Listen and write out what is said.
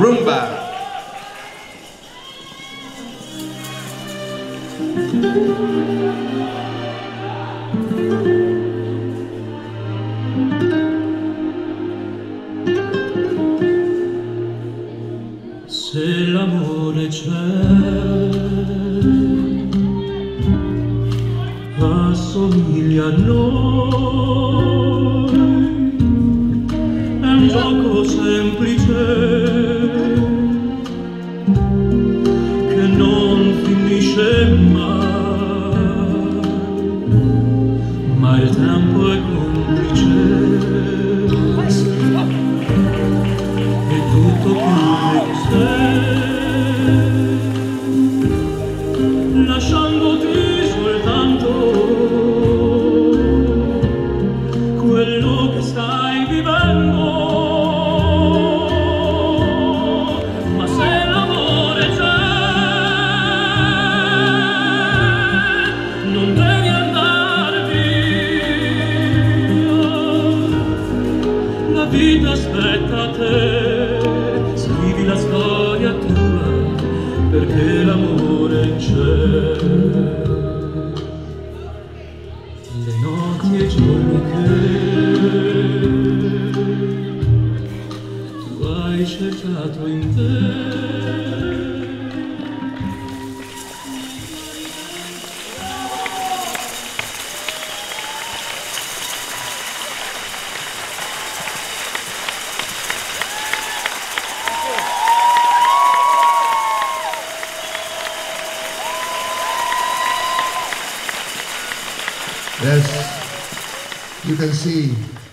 Rumba. Se l'amore c'è, assomiglia a noi, è un gioco semplice che non finisce mai, ma il tempo è complice e tutto più lasciandoti soltanto quello che stai vivendo. Ma se l'amore c'è, non devi andare via, la vita aspetta te, scrivi la storia tua, perché l'amore c'è. Le notti e i giorni che tu hai cercato in te. Yes, you can see